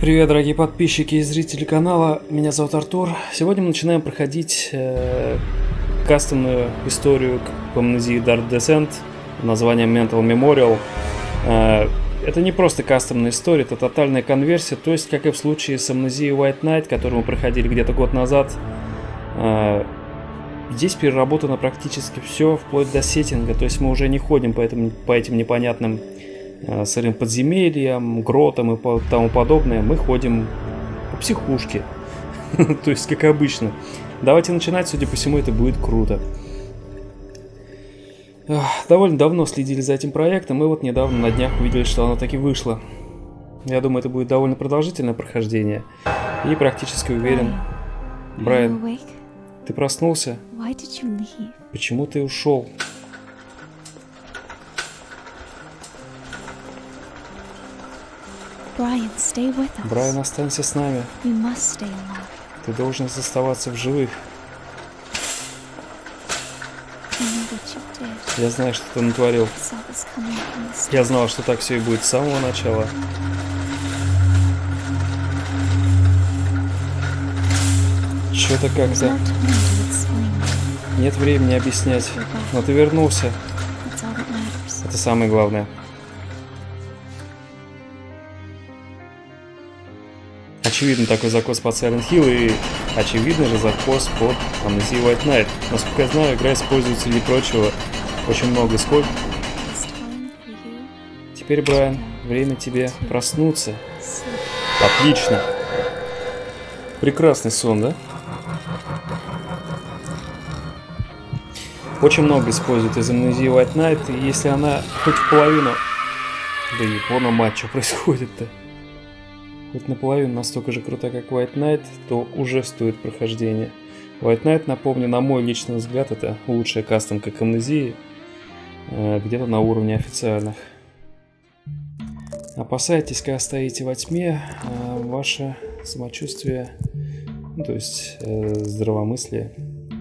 Привет, дорогие подписчики и зрители канала, меня зовут Артур. Сегодня мы начинаем проходить кастомную историю к Amnesia Dark Descent под названием Mental Memorial. Это не просто кастомная история, это тотальная конверсия, то есть, как и в случае с Amnesia White Knight, которую мы проходили где-то год назад, здесь переработано практически все, вплоть до сеттинга, то есть мы уже не ходим по этим непонятным сырым подземельям, гротам и тому подобное, мы ходим по психушке, то есть как обычно. Давайте начинать, судя по всему, это будет круто. Довольно давно следили за этим проектом, и вот недавно на днях увидели, что оно таки вышло. Я думаю, это будет довольно продолжительное прохождение, и практически уверен. Брайан, ты проснулся? Почему ты ушел? Брайан, останься с нами. Ты должен оставаться в живых. Я знаю, что ты натворил. Я знал, что так все и будет с самого начала. Что-то как-то... Нет времени объяснять, но ты вернулся. Это самое главное. Очевидно, такой закос под Silent Hill и, очевидно же, закос под Amnesia White Knight. Насколько я знаю, игра используется и прочего очень много. Сколько? Теперь, Брайан, время тебе проснуться. Отлично. Прекрасный сон, да? Очень много используют из Amnesia White Knight, и если она хоть в половину... Да не понял, мать, что происходит-то? Хоть наполовину настолько же круто, как White Knight, то уже стоит прохождение. White Knight, напомню, на мой личный взгляд, это лучшая кастомка к Amnesia, где-то на уровне официальных. Опасайтесь, когда стоите во тьме, ваше самочувствие, ну, то есть здравомыслие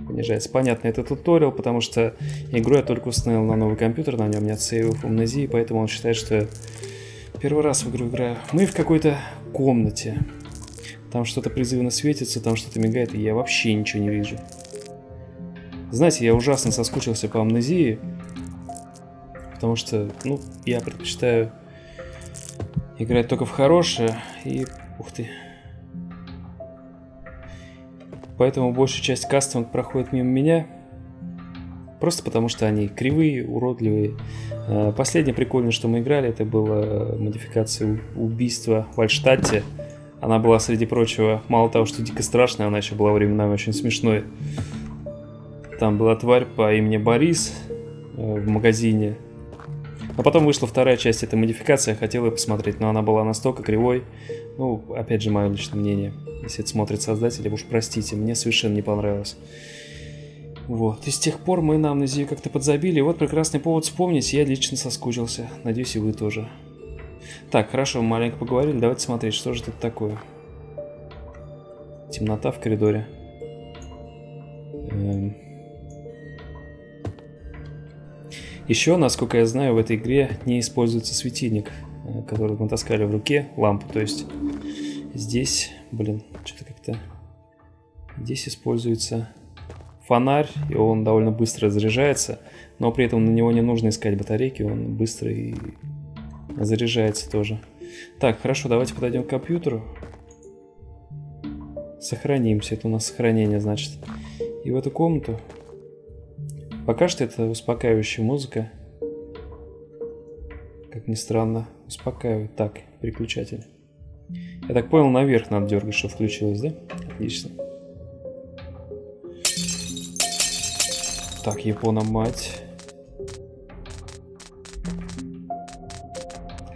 понижается. Понятно, это туториал, потому что игру я только установил на новый компьютер, на нем нет сейвов Amnesia, поэтому он считает, что... Первый раз в игру играю. Мы в какой-то комнате. Там что-то призывно светится, там что-то мигает, и я вообще ничего не вижу. Знаете, я ужасно соскучился по Amnesia, потому что, ну, я предпочитаю играть только в хорошее, и... Ух ты. Поэтому большая часть кастомок проходит мимо меня. Просто потому, что они кривые, уродливые. Последнее прикольное, что мы играли, это была модификация убийства в Альштадте. Она была, среди прочего, мало того, что дико страшная, она еще была временами очень смешной. Там была тварь по имени Борис в магазине. А потом вышла вторая часть этой модификации, я хотел ее посмотреть, но она была настолько кривой. Ну, опять же, мое личное мнение. Если это смотрят создатели, уж простите, мне совершенно не понравилось. Вот, и с тех пор мы на Amnesia как-то подзабили, и вот прекрасный повод вспомнить, я лично соскучился. Надеюсь, и вы тоже. Так, хорошо, маленько поговорили, давайте смотреть, что же тут такое. Темнота в коридоре. Еще, насколько я знаю, в этой игре не используется светильник, который мы таскали в руке, лампу, то есть здесь, блин, что-то как-то... Здесь используется... фонарь, и он довольно быстро заряжается, но при этом на него не нужно искать батарейки, он быстро и заряжается тоже. Так, хорошо, давайте подойдем к компьютеру. Сохранимся, это у нас сохранение, значит. И в эту комнату. Пока что это успокаивающая музыка. Как ни странно, успокаивает. Так, переключатель. Я так понял, наверх надо дергать, что включилось, да? Отлично. Так, Япона мать.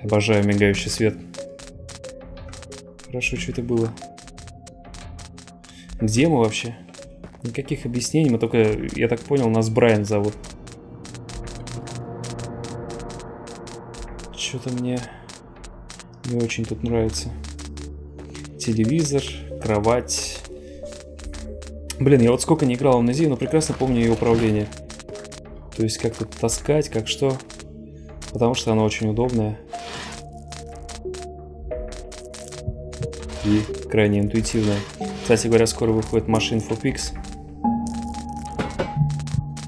Обожаю мигающий свет. Хорошо, что это было. Где мы вообще? Никаких объяснений, мы только, я так понял, нас Брайан зовут. Что-то мне не очень тут нравится. Телевизор, кровать. Блин, я вот сколько не играл в Amnesia, но прекрасно помню ее управление. То есть как тут таскать, как что. Потому что она очень удобная. и крайне интуитивно. Кстати говоря, скоро выходит Machine for Pix.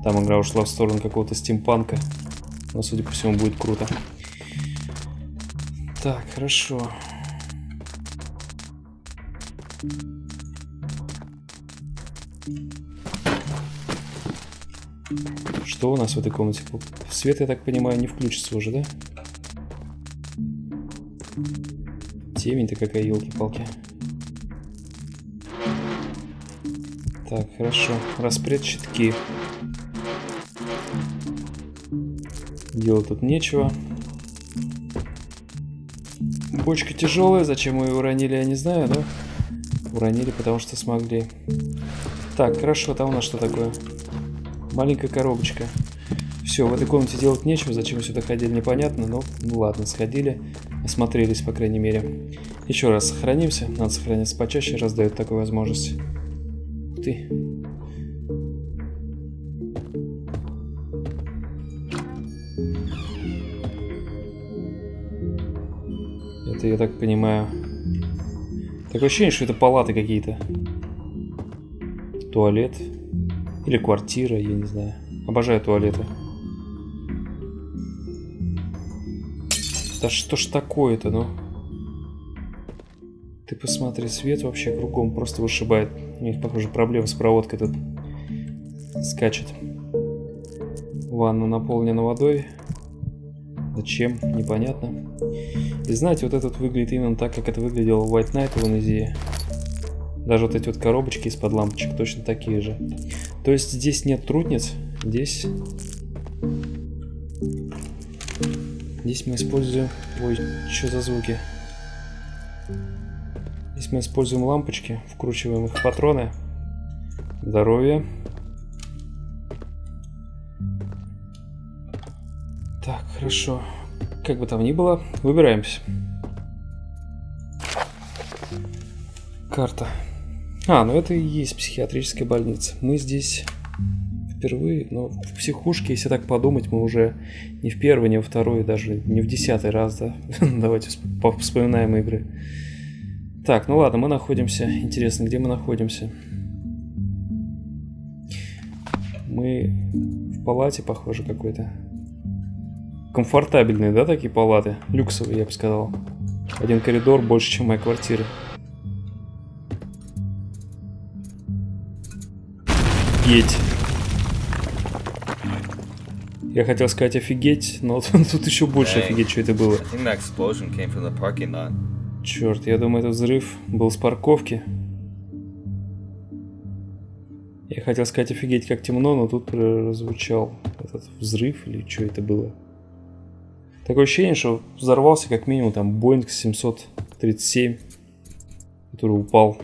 Там игра ушла в сторону какого-то стимпанка. Но, судя по всему, будет круто. Так, хорошо. Что у нас в этой комнате? Свет, я так понимаю, не включится уже, да? Темень-то какая, елки-палки. Так, хорошо. Распред щитки. Делать тут нечего. Бочка тяжелая. Зачем мы ее уронили, я не знаю, да? Уронили, потому что смогли. Так, хорошо. Там у нас что такое? Маленькая коробочка. Все, в этой комнате делать нечего. Зачем мы сюда ходили, непонятно. Но ну ладно, сходили. Осмотрелись, по крайней мере. Еще раз сохранимся. Надо сохраняться почаще, раз дает такую возможность. Ух ты. Это, я так понимаю... Такое ощущение, что это палаты какие-то. Туалет. Или квартира, я не знаю. Обожаю туалеты. Да что ж такое-то, ну? Ты посмотри, свет вообще кругом просто вышибает. У них, похоже, проблемы с проводкой тут. Скачет. Ванна наполнена водой. Зачем? Непонятно. И знаете, вот этот выглядит именно так, как это выглядело в White Knight в Amnesia. Даже вот эти вот коробочки из-под лампочек точно такие же. То есть здесь нет трутниц. Здесь мы используем... Ой, что за звуки? Здесь мы используем лампочки, вкручиваем их в патроны. Здоровье. Так, хорошо. Как бы там ни было, выбираемся. Карта. А, ну это и есть психиатрическая больница. Мы здесь впервые, но в психушке, если так подумать, мы уже не в первый, не во второй, даже не в 10-й раз, да? Давайте вспоминаем игры. Так, ну ладно, мы находимся. Интересно, где мы находимся? Мы в палате, похоже, какой-то. Комфортабельные, да, такие палаты? Люксовые, я бы сказал. Один коридор больше, чем моя квартира. Офигеть. Я хотел сказать офигеть, но тут еще больше офигеть, что это было. Черт, я думаю, этот взрыв был с парковки. Я хотел сказать офигеть, как темно, но тут прозвучал этот взрыв или что это было. Такое ощущение, что взорвался как минимум там Boeing 737, который упал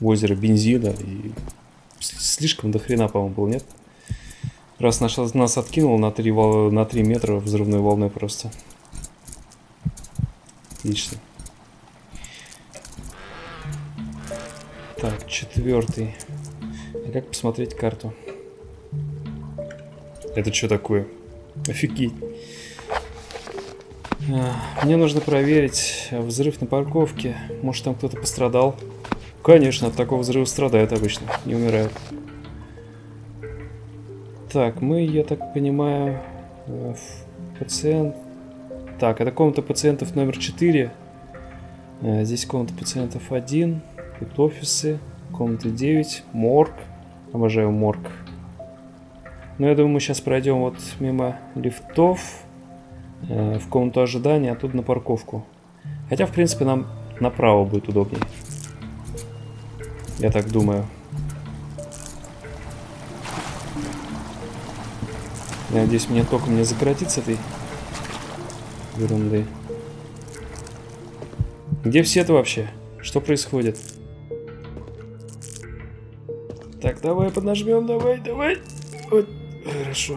в озеро бензина и... Слишком до хрена, по-моему, был, нет? Раз нас откинуло на 3 метра взрывной волной просто. Отлично. Так, 4. А как посмотреть карту? Это что такое? Офигеть. Мне нужно проверить взрыв на парковке. Может, там кто-то пострадал? Конечно, от такого взрыва страдают обычно, не умирают. Так, мы, я так понимаю, пациент... Так, это комната пациентов номер 4. Здесь комната пациентов 1. Тут офисы. Комната 9. Морг. Обожаю морг. Но я думаю, мы сейчас пройдем вот мимо лифтов в комнату ожидания, а тут на парковку. Хотя, в принципе, нам направо будет удобнее. Я так думаю. Я надеюсь, меня током не закоротит с этой ерунды. Где все-то вообще? Что происходит? Так, давай поднажмем, давай, давай. Вот. Хорошо.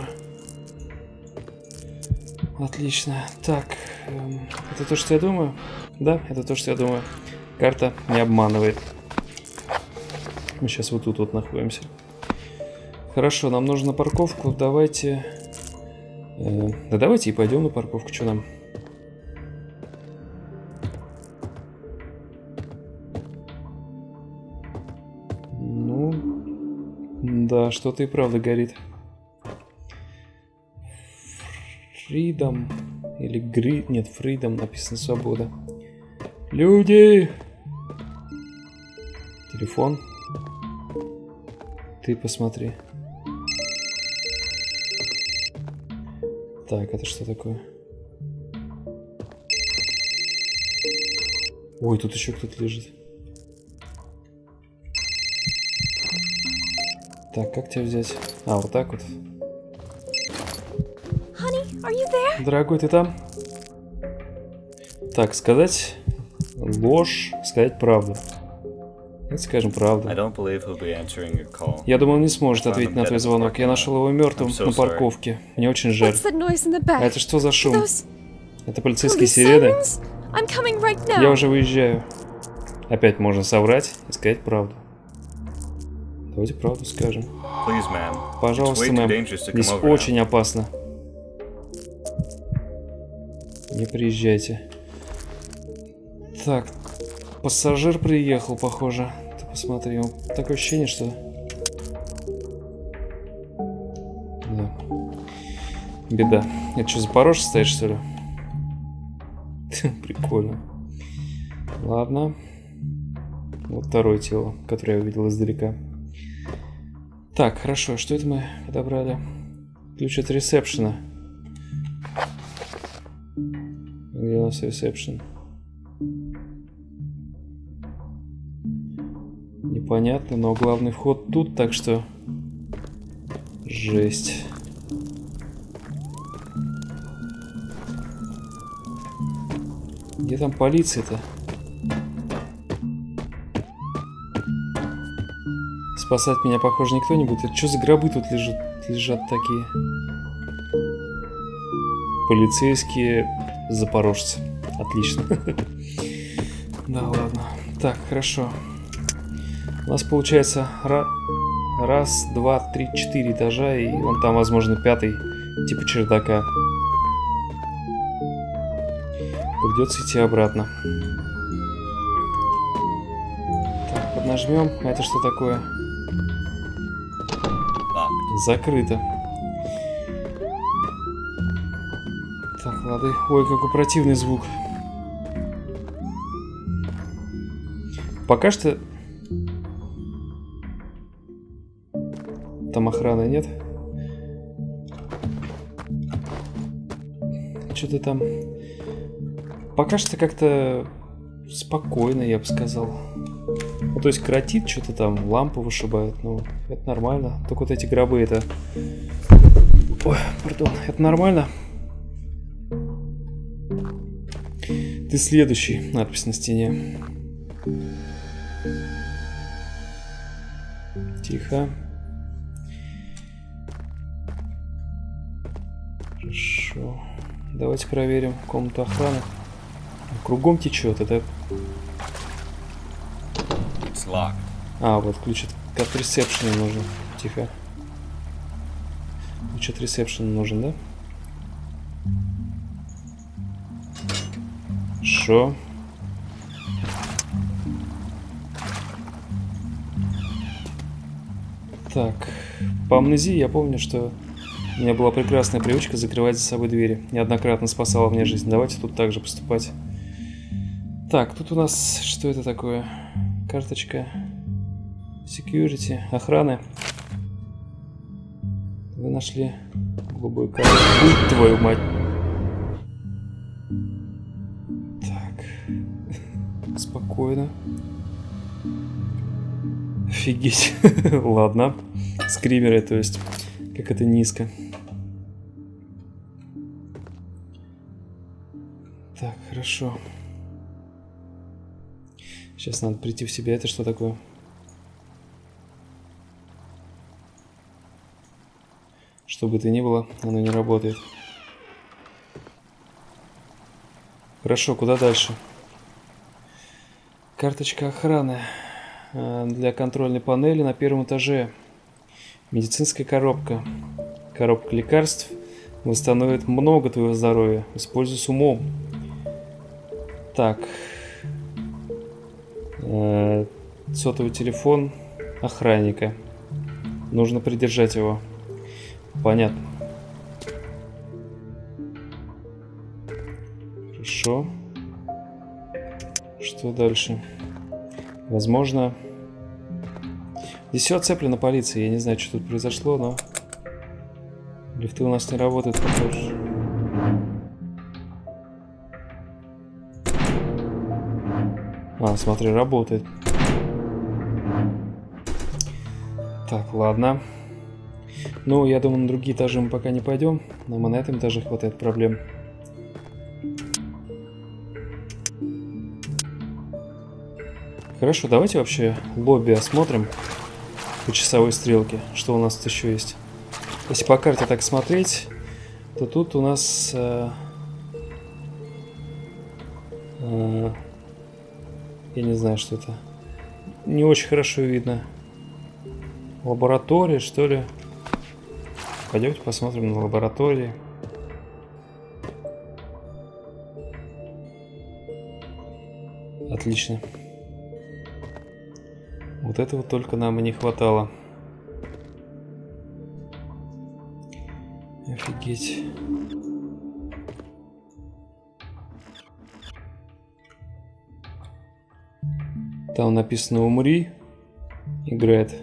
Отлично. Так, это то, что я думаю? Да, это то, что я думаю. Карта не обманывает. Мы сейчас вот тут вот находимся. Хорошо, нам нужно на парковку. Давайте... да давайте и пойдем на парковку. Что нам? Да, что-то и правда горит. Freedom или Grid? Нет, Freedom написано, свобода. Люди! Телефон. Ты посмотри. Так, это что такое? Ой, тут еще кто-то лежит. Так, как тебя взять? А, вот так вот. Дорогой, ты там? Так, сказать ложь, сказать правду. Давайте скажем правду. Я думаю, он не сможет ответить на твой звонок. Я нашел его мертвым на парковке. Мне очень жаль. А это что за шум? Это полицейские сирены? Я уже выезжаю. Опять можно соврать и сказать правду. Давайте правду скажем. Пожалуйста, мэм. Здесь очень опасно. Не приезжайте. Так, пассажир приехал, похоже. Ты посмотри, он... такое ощущение, что... Да. Беда. Это что, Запорожье стоишь, что ли? Прикольно. Ладно. Вот второе тело, которое я увидел издалека. Так, хорошо, что это мы подобрали? Ключ от ресепшена. Где у нас ресепшн? Непонятно, но главный вход тут, так что... Жесть. Где там полиция-то? Спасать меня, похоже, никто не будет. Это что за гробы тут лежат такие? Полицейские... Запорожцы. Отлично. Да, ладно. Так, хорошо. У нас получается раз, два, три, четыре этажа, и вон там, возможно, пятый, типа чердака. Придется идти обратно. Так, поднажмем. А это что такое? Закрыто. Лады. Ой, какой противный звук. Пока что... Там охраны нет. Что-то там... Пока что как-то спокойно, я бы сказал. Ну, то есть кротит что-то там, лампу вышибает. Ну, это нормально. Только вот эти гробы, это... Ой, пардон. Это нормально? Ты следующий. Надпись на стене. Тихо. Хорошо. Давайте проверим комнату охраны. Кругом течет, это... А, вот ключ от ресепшена нужен. Тихо. Ключ от ресепшена нужен, да? Хорошо. Так, по амнезии я помню, что у меня была прекрасная привычка закрывать за собой двери. Неоднократно спасала мне жизнь. Давайте тут также поступать. Так, тут у нас что это такое? Карточка security, охраны. Вы нашли голубую карту. Будь твою мать. Спокойно. Офигеть. Ладно. Скримеры, то есть. Как это низко. Так, хорошо. Сейчас надо прийти в себя. Это что такое? Что бы это ни было, оно не работает. Хорошо, куда дальше? Карточка охраны для контрольной панели на первом этаже. Медицинская коробка. Коробка лекарств восстановит много твоего здоровья. Используй с умом. Так. Сотовый телефон охранника. Нужно придержать его. Понятно. Хорошо. Что дальше? Возможно... Здесь все оцеплено полицией. Я не знаю, что тут произошло, но... Лифты у нас не работают, похоже. А, смотри, работает. Так, ладно. Ну, я думаю, на другие этажи мы пока не пойдем. Нам и на этом этаже хватает проблем. Хорошо, давайте вообще лобби осмотрим по часовой стрелке. Что у нас тут еще есть? Если по карте так смотреть, то тут у нас... я не знаю, что это. Не очень хорошо видно. Лаборатория, что ли? Пойдемте посмотрим на лаборатории. Отлично. Вот этого только нам и не хватало. Офигеть. Там написано «Умри». Играет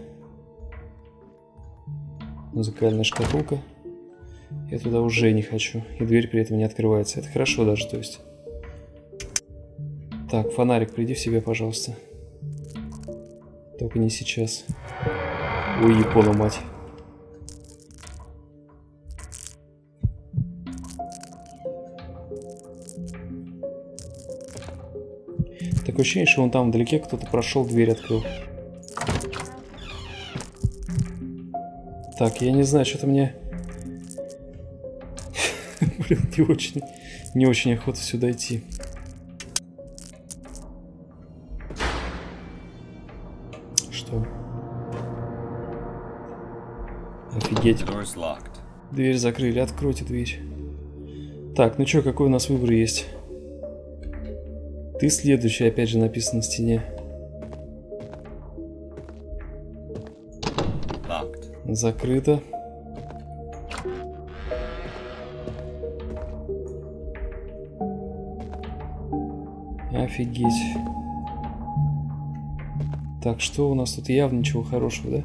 музыкальная шкатулка. Я туда уже не хочу. И дверь при этом не открывается. Это хорошо даже, то есть. Так, фонарик, приди в себя, пожалуйста. Только не сейчас. Ой, япона, мать. Такое ощущение, что вон там вдалеке кто-то прошел, дверь открыл. Так, я не знаю, что-то мне... Блин, не очень охота сюда идти. Офигеть. Дверь закрыли, откройте дверь. Так, ну чё, какой у нас выбор есть? Ты следующий, опять же написано на стене. Закрыто. Офигеть. Так, что у нас тут явно ничего хорошего, да?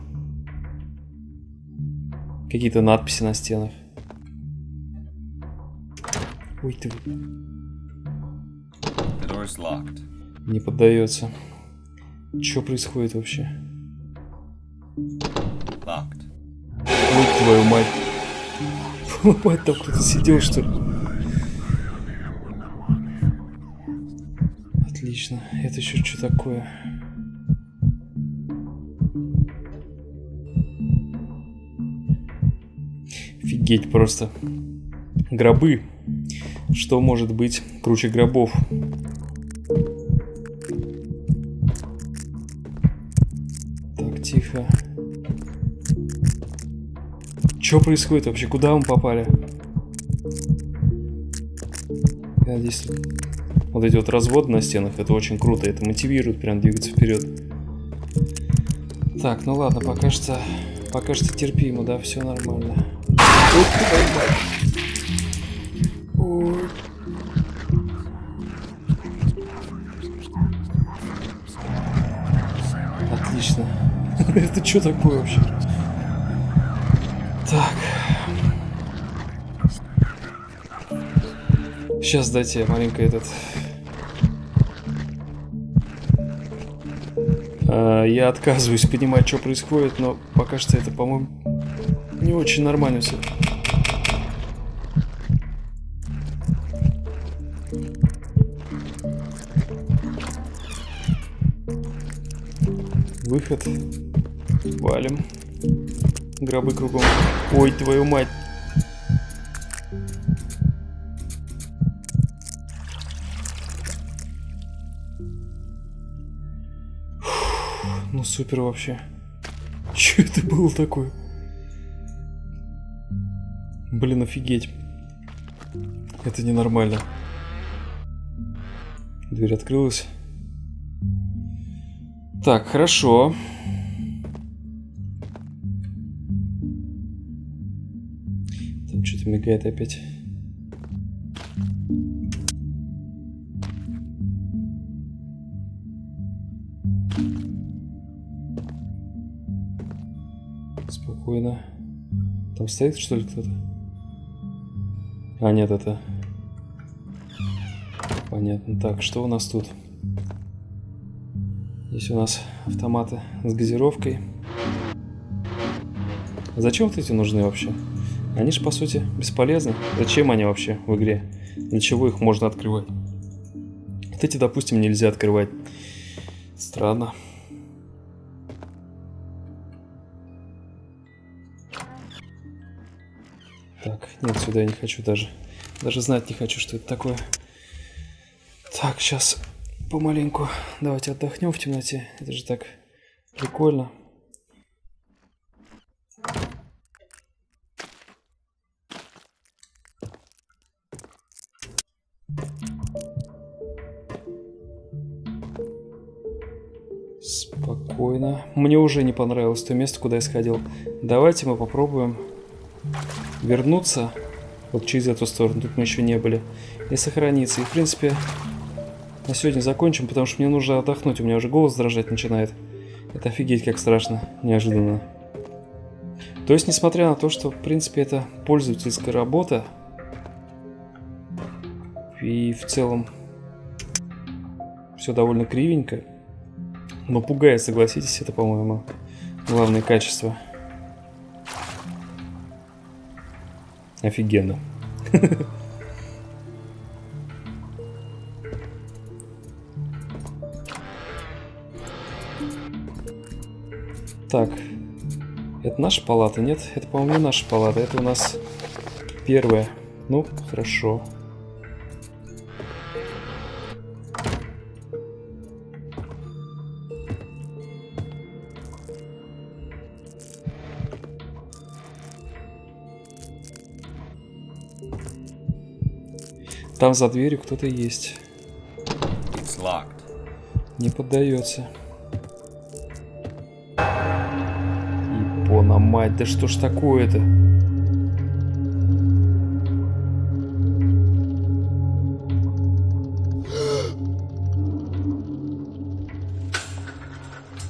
Какие-то надписи на стенах. Ой ты. Не поддается. Что происходит вообще? Ой, твою мать. Мать, там кто-то сидел, что ли? Отлично. Это еще что такое? Офигеть просто. Гробы. Что может быть круче гробов? Так, тихо. Что происходит вообще? Куда мы попали? Я здесь... Вот эти вот разводы на стенах, это очень круто. Это мотивирует прям двигаться вперед. Так, ну ладно, пока что терпимо, да, все нормально. Отлично. Это что такое вообще? Так. Сейчас дайте я маленько этот... Я отказываюсь понимать, что происходит, но пока что это, по-моему, не очень нормально все. Выход. Валим. Гробы кругом. Ой, твою мать. Фух, ну супер вообще. Че это было такое? Блин, офигеть. Это ненормально. Дверь открылась. Так, хорошо. Что-то мигает опять. Спокойно. Там стоит, что ли, кто-то? А, нет, это... Понятно. Так, что у нас тут? Здесь у нас автоматы с газировкой. А зачем вот эти нужны вообще? Они же, по сути, бесполезны. Зачем они вообще в игре? Для чего их можно открывать? Вот эти, допустим, нельзя открывать. Странно. Так, нет, сюда я не хочу даже. Даже знать не хочу, что это такое. Так, сейчас... Помаленьку. Давайте отдохнем в темноте. Это же так прикольно. Спокойно. Мне уже не понравилось то место, куда я сходил. Давайте мы попробуем вернуться вот через эту сторону. Тут мы еще не были. И сохраниться. И, в принципе... На сегодня закончим, потому что мне нужно отдохнуть. У меня уже голос дрожать начинает. Это офигеть как страшно, неожиданно. То есть, несмотря на то, что, в принципе, это пользовательская работа. И в целом все довольно кривенько. Но пугает, согласитесь, это, по-моему, главное качество. Офигенно. Так, это наша палата? Нет, это, по-моему, не наша палата. Это у нас первая. Ну, хорошо. Там за дверью кто-то есть. Не поддается. На мать, да что ж такое-то?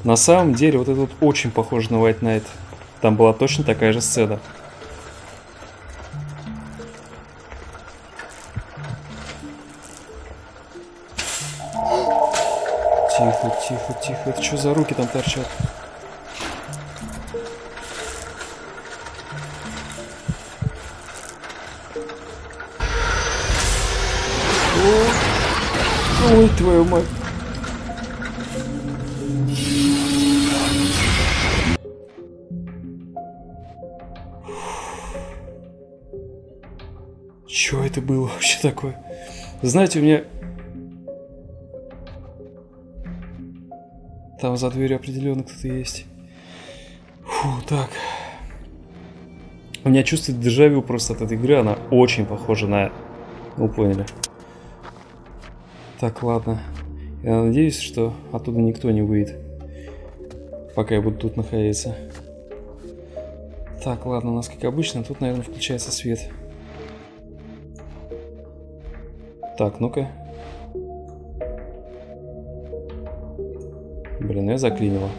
На самом деле, вот этот очень похож на White Knight. Там была точно такая же сцена. Тихо, тихо, тихо. Это что за руки там торчат? Ой, твою мать. Чё это было вообще такое? Знаете, у меня... Там за дверью определенно кто-то есть. Фу, так. У меня чувство дежавю просто от этой игры. Она очень похожа на... Ну, поняли. Так, ладно. Я надеюсь, что оттуда никто не выйдет, пока я буду тут находиться. Так, ладно, у нас, как обычно, тут, наверное, включается свет. Так, ну-ка. Блин, я заклинило.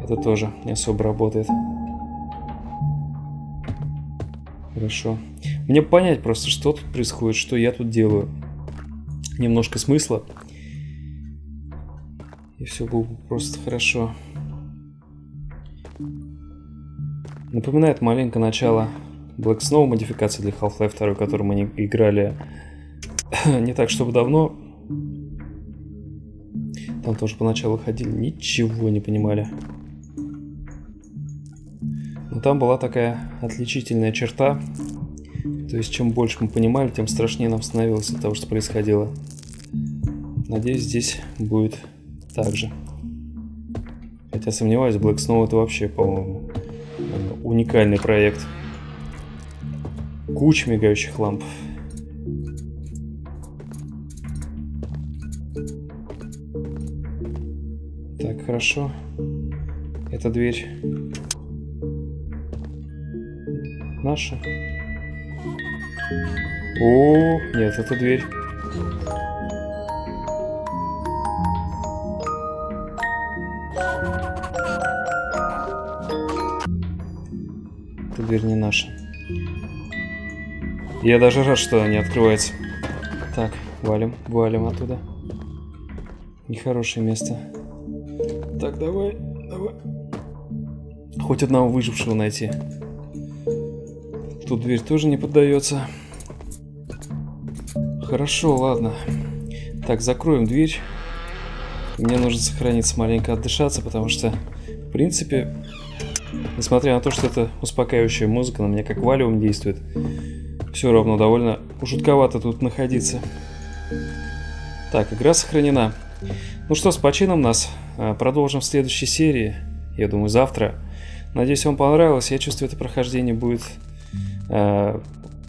Это тоже не особо работает. Хорошо. Мне понять просто, что тут происходит, что я тут делаю. Немножко смысла, и все было просто хорошо. Напоминает маленько начало Black Snow, модификации для Half-Life 2, которую мы не играли не так чтобы давно. Там тоже поначалу ходили, ничего не понимали. Но там была такая отличительная черта. То есть, чем больше мы понимали, тем страшнее нам становилось от того, что происходило. Надеюсь, здесь будет так же. Хотя сомневаюсь, Black Snow это вообще, по-моему, уникальный проект. Куча мигающих ламп. Так, хорошо. Это дверь наша. О, нет, это дверь. Эта дверь не наша. Я даже рад, что она не открывается. Так, валим, валим оттуда. Нехорошее место. Так, давай, давай. Хоть одного выжившего найти. Тут дверь тоже не поддается. Хорошо, ладно. Так, закроем дверь. Мне нужно сохраниться, маленько отдышаться, потому что, в принципе, несмотря на то, что это успокаивающая музыка, на меня как валиум действует, все равно довольно жутковато тут находиться. Так, игра сохранена. Ну что, с почином нас. Продолжим в следующей серии. Я думаю, завтра. Надеюсь, вам понравилось. Я чувствую, это прохождение будет...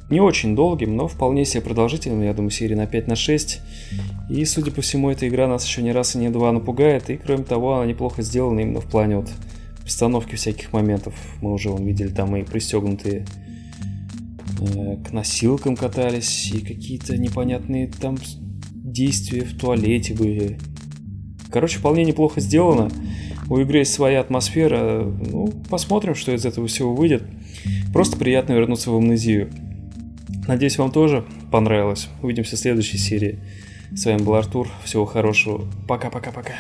не очень долгим, но вполне себе продолжительным, я думаю, серии на 5, на 6. И, судя по всему, эта игра нас еще не раз и не два напугает. И, кроме того, она неплохо сделана именно в плане вот постановки всяких моментов. Мы уже вон, видели там и пристегнутые к носилкам катались, и какие-то непонятные там действия в туалете были. Короче, вполне неплохо сделано. У игры есть своя атмосфера. Ну, посмотрим, что из этого всего выйдет. Просто приятно вернуться в Амнезию. Надеюсь, вам тоже понравилось. Увидимся в следующей серии. С вами был Артур. Всего хорошего. Пока-пока-пока.